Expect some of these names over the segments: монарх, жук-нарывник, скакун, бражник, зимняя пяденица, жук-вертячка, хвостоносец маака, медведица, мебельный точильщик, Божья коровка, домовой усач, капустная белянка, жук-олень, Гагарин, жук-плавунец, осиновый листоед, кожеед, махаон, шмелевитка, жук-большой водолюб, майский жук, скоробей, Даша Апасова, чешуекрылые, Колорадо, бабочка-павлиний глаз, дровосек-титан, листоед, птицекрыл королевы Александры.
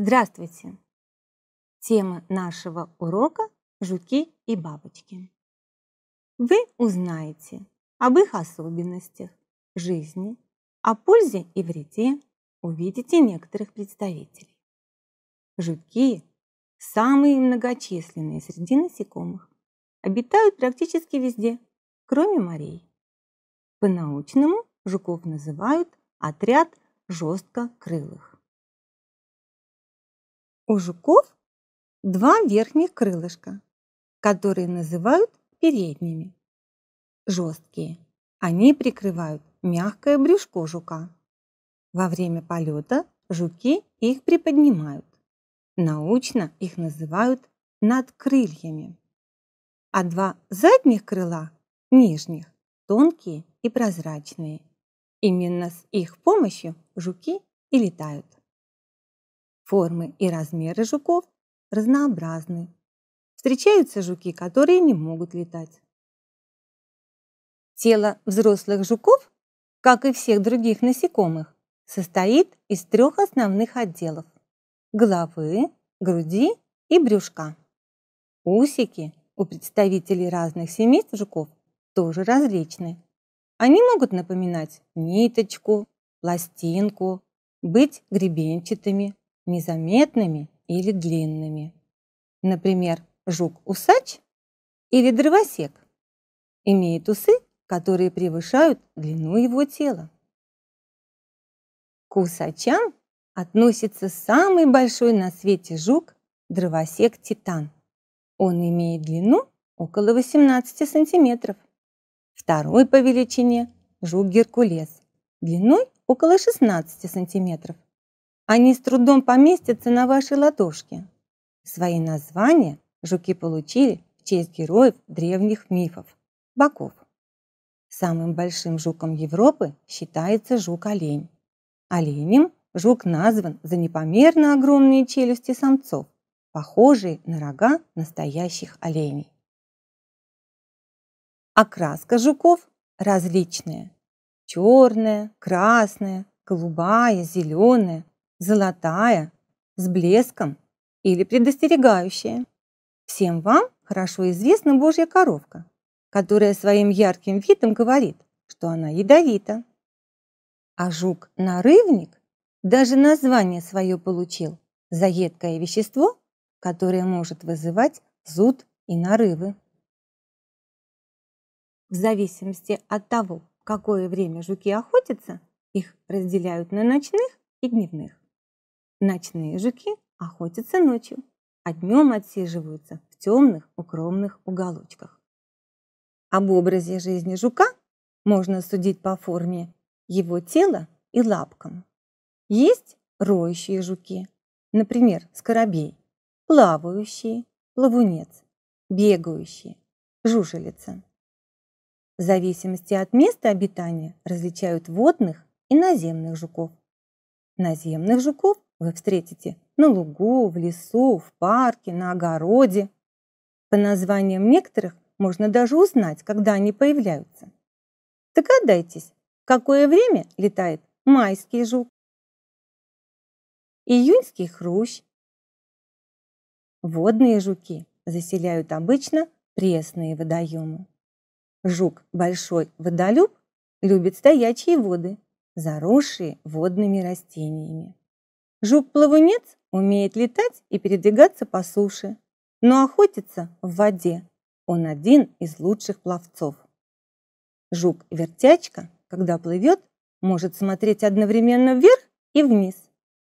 Здравствуйте! Тема нашего урока – жуки и бабочки. Вы узнаете об их особенностях, жизни, о пользе и вреде, увидите некоторых представителей. Жуки – самые многочисленные среди насекомых, обитают практически везде, кроме морей. По-научному жуков называют отряд жесткокрылых. У жуков два верхних крылышка, которые называют передними. Жесткие. Они прикрывают мягкое брюшко жука. Во время полета жуки их приподнимают. Научно их называют надкрыльями. А два задних крыла, нижних, тонкие и прозрачные. Именно с их помощью жуки и летают. Формы и размеры жуков разнообразны. Встречаются жуки, которые не могут летать. Тело взрослых жуков, как и всех других насекомых, состоит из трех основных отделов – головы, груди и брюшка. Усики у представителей разных семейств жуков тоже различны. Они могут напоминать ниточку, пластинку, быть гребенчатыми, незаметными или длинными. Например, жук-усач или дровосек имеет усы, которые превышают длину его тела. К усачам относится самый большой на свете жук – дровосек-титан. Он имеет длину около 18 сантиметров. Второй по величине – жук-геркулес, длиной около 16 сантиметров. Они с трудом поместятся на вашей ладошке. Свои названия жуки получили в честь героев древних мифов – богов. Самым большим жуком Европы считается жук-олень. Оленем жук назван за непомерно огромные челюсти самцов, похожие на рога настоящих оленей. Окраска жуков различная – черная, красная, голубая, зеленая, золотая, с блеском или предостерегающая. Всем вам хорошо известна Божья коровка, которая своим ярким видом говорит, что она ядовита. А жук-нарывник даже название свое получил за едкое вещество, которое может вызывать зуд и нарывы. В зависимости от того, в какое время жуки охотятся, их разделяют на ночных и дневных. Ночные жуки охотятся ночью, а днем отсиживаются в темных укромных уголочках. Об образе жизни жука можно судить по форме его тела и лапкам. Есть роющие жуки, например, скоробей, плавающие, ловунец, бегающие, жужелица. В зависимости от места обитания различают водных и наземных жуков. Наземных жуков вы встретите на лугу, в лесу, в парке, на огороде. По названиям некоторых можно даже узнать, когда они появляются. Догадайтесь, в какое время летает майский жук, июньский хрущ. Водные жуки заселяют обычно пресные водоемы. Жук-большой водолюб любит стоячие воды, заросшие водными растениями. Жук-плавунец умеет летать и передвигаться по суше, но охотится в воде. Он один из лучших пловцов. Жук-вертячка, когда плывет, может смотреть одновременно вверх и вниз.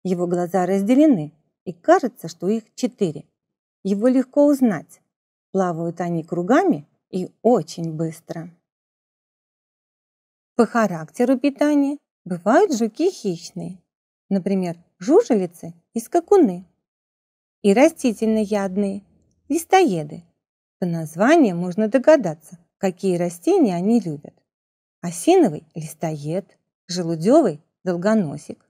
Его глаза разделены, и кажется, что их 4. Его легко узнать. Плавают они кругами и очень быстро. По характеру питания бывают жуки хищные, например, жужелицы и скакуны, и растительноядные, листоеды. По названию можно догадаться, какие растения они любят. Осиновый листоед, желудевый долгоносик.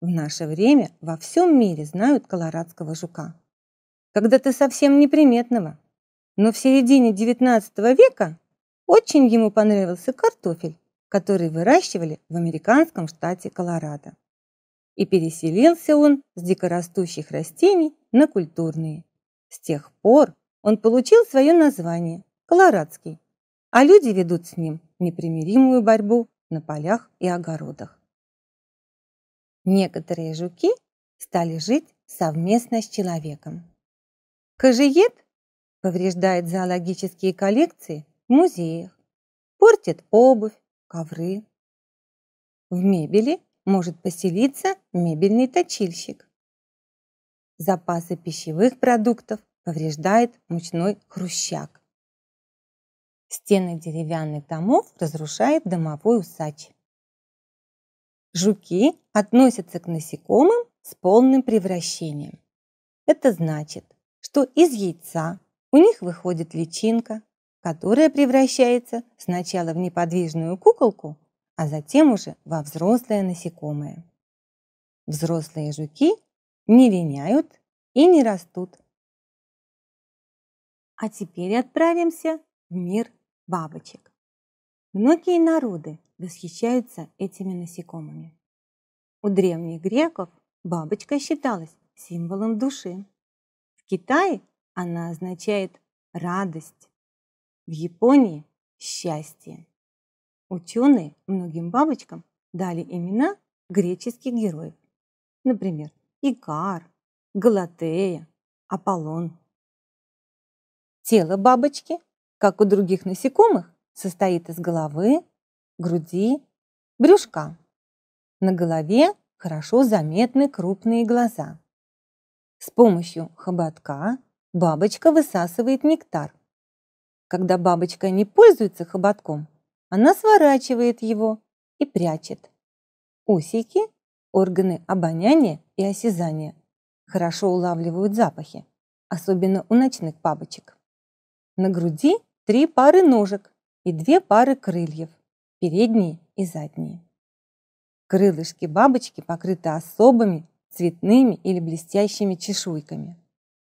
В наше время во всем мире знают колорадского жука. Когда-то совсем неприметного, но в середине XIX века очень ему понравился картофель, который выращивали в американском штате Колорадо. и переселился он с дикорастущих растений на культурные. С тех пор он получил свое название – колорадский, а люди ведут с ним непримиримую борьбу на полях и огородах. Некоторые жуки стали жить совместно с человеком. Кожеед повреждает зоологические коллекции в музеях, портит обувь, ковры. В мебели может поселиться мебельный точильщик. Запасы пищевых продуктов повреждает мучной хрущак. Стены деревянных домов разрушает домовой усач. Жуки относятся к насекомым с полным превращением. Это значит, что из яйца у них выходит личинка, которая превращается сначала в неподвижную куколку, а затем уже во взрослое насекомое. Взрослые жуки не линяют и не растут. А теперь отправимся в мир бабочек. Многие народы восхищаются этими насекомыми. У древних греков бабочка считалась символом души. В Китае она означает радость, в Японии – счастье. Ученые многим бабочкам дали имена греческих героев, например, Икар, Галатея, Аполлон. Тело бабочки, как у других насекомых, состоит из головы, груди, брюшка. На голове хорошо заметны крупные глаза. С помощью хоботка бабочка высасывает нектар. Когда бабочка не пользуется хоботком, она сворачивает его и прячет. Усики, органы обоняния и осязания, хорошо улавливают запахи, особенно у ночных бабочек. На груди 3 пары ножек и 2 пары крыльев, передние и задние. Крылышки бабочки покрыты особыми цветными или блестящими чешуйками.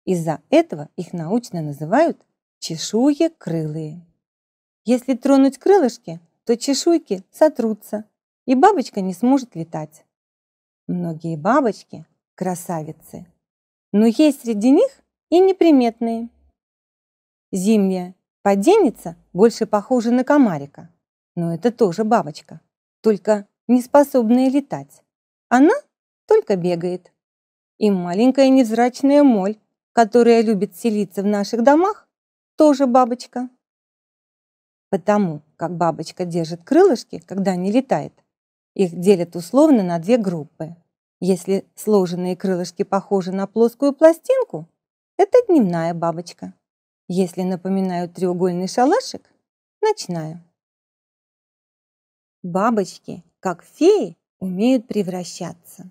Из-за этого их научно называют чешуекрылые. Если тронуть крылышки, то чешуйки сотрутся, и бабочка не сможет летать. Многие бабочки – красавицы, но есть среди них и неприметные. Зимняя пяденица больше похожа на комарика, но это тоже бабочка, только не способная летать. Она только бегает. И маленькая невзрачная моль, которая любит селиться в наших домах, тоже бабочка. Потому как бабочка держит крылышки, когда не летает, их делят условно на 2 группы. Если сложенные крылышки похожи на плоскую пластинку, это дневная бабочка. Если напоминают треугольный шалашик, ночная. Бабочки, как феи, умеют превращаться.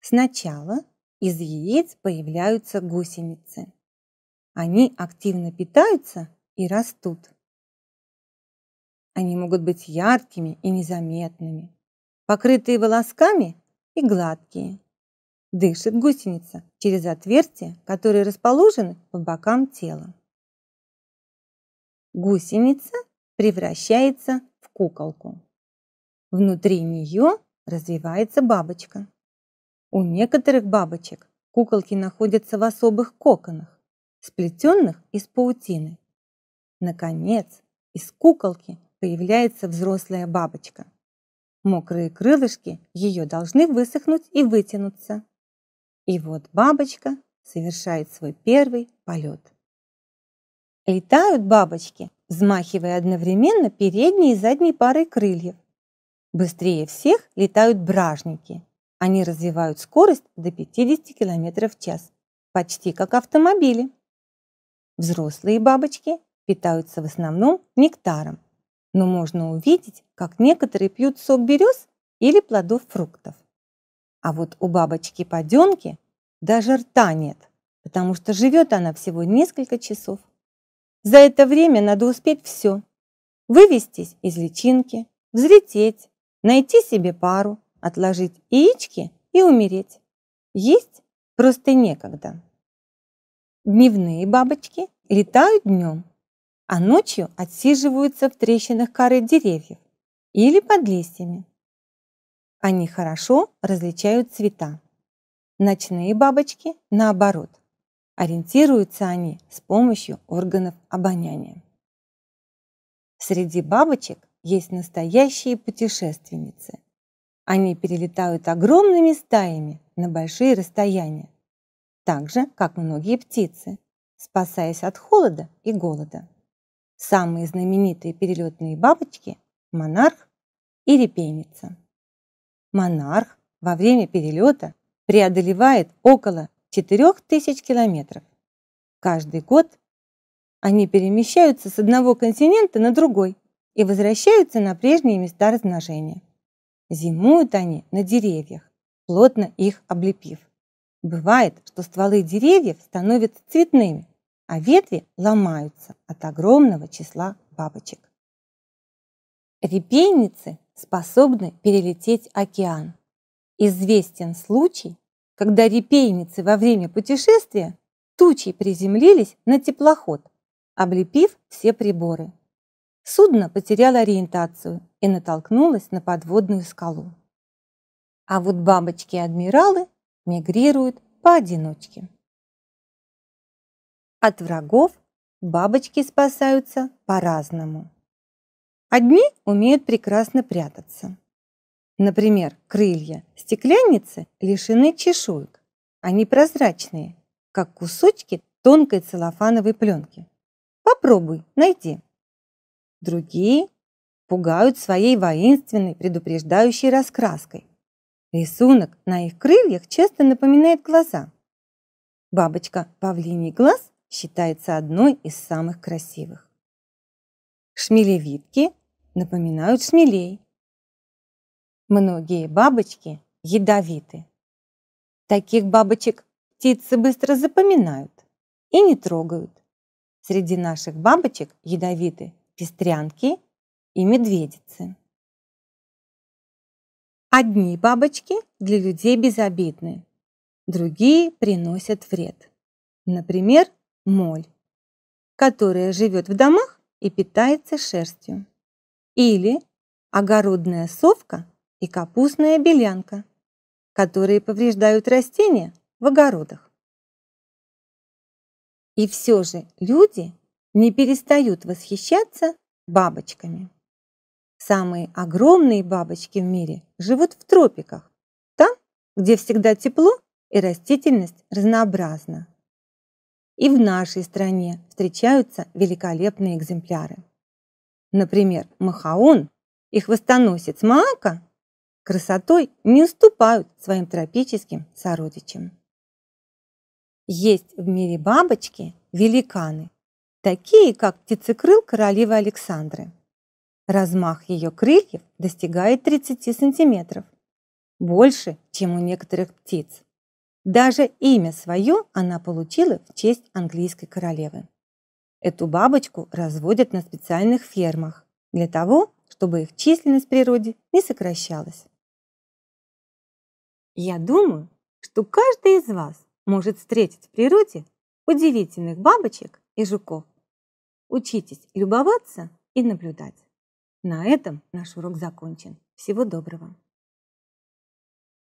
Сначала из яиц появляются гусеницы. Они активно питаются и растут. Они могут быть яркими и незаметными, покрытые волосками и гладкие. Дышит гусеница через отверстия, которые расположены по бокам тела. Гусеница превращается в куколку. Внутри нее развивается бабочка. У некоторых бабочек куколки находятся в особых коконах, сплетенных из паутины. Наконец, из куколки появляется взрослая бабочка. Мокрые крылышки ее должны высохнуть и вытянуться. И вот бабочка совершает свой первый полет. Летают бабочки, взмахивая одновременно передней и задней парой крыльев. Быстрее всех летают бражники. Они развивают скорость до 50 км/ч, почти как автомобили. Взрослые бабочки питаются в основном нектаром, но можно увидеть, как некоторые пьют сок берез или плодов фруктов. А вот у бабочки поденки даже рта нет, потому что живет она всего несколько часов. За это время надо успеть все: вывестись из личинки, взлететь, найти себе пару, отложить яички и умереть. Есть просто некогда. Дневные бабочки летают днем, а ночью отсиживаются в трещинах коры деревьев или под листьями. Они хорошо различают цвета. Ночные бабочки, наоборот, ориентируются они с помощью органов обоняния. Среди бабочек есть настоящие путешественницы. Они перелетают огромными стаями на большие расстояния, так же, как многие птицы, спасаясь от холода и голода. Самые знаменитые перелетные бабочки – монарх и репейница. Монарх во время перелета преодолевает около 4000 километров. Каждый год они перемещаются с одного континента на другой и возвращаются на прежние места размножения. Зимуют они на деревьях, плотно их облепив. Бывает, что стволы деревьев становятся цветными, а ветви ломаются от огромного числа бабочек. Репейницы способны перелететь океан. Известен случай, когда репейницы во время путешествия тучей приземлились на теплоход, облепив все приборы. Судно потеряло ориентацию и натолкнулось на подводную скалу. А вот бабочки-адмиралы мигрируют поодиночке. От врагов бабочки спасаются по-разному. Одни умеют прекрасно прятаться. Например, крылья стеклянницы лишены чешуек. Они прозрачные, как кусочки тонкой целлофановой пленки. Попробуй, найди. Другие пугают своей воинственной предупреждающей раскраской. Рисунок на их крыльях часто напоминает глаза. Бабочка-павлиний глаз считается одной из самых красивых. Шмелевитки напоминают шмелей. Многие бабочки ядовиты. Таких бабочек птицы быстро запоминают и не трогают. Среди наших бабочек ядовиты пестрянки и медведицы. Одни бабочки для людей безобидны, другие приносят вред. Например, моль, которая живет в домах и питается шерстью. Или огородная совка и капустная белянка, которые повреждают растения в огородах. И все же люди не перестают восхищаться бабочками. Самые огромные бабочки в мире живут в тропиках, там, где всегда тепло и растительность разнообразна. И в нашей стране встречаются великолепные экземпляры. Например, махаон и хвостоносец маака красотой не уступают своим тропическим сородичам. Есть в мире бабочки великаны, такие как птицекрыл королевы Александры. Размах ее крыльев достигает 30 сантиметров, больше, чем у некоторых птиц. Даже имя свое она получила в честь английской королевы. Эту бабочку разводят на специальных фермах для того, чтобы их численность в природе не сокращалась. Я думаю, что каждый из вас может встретить в природе удивительных бабочек и жуков. Учитесь любоваться и наблюдать. На этом наш урок закончен. Всего доброго!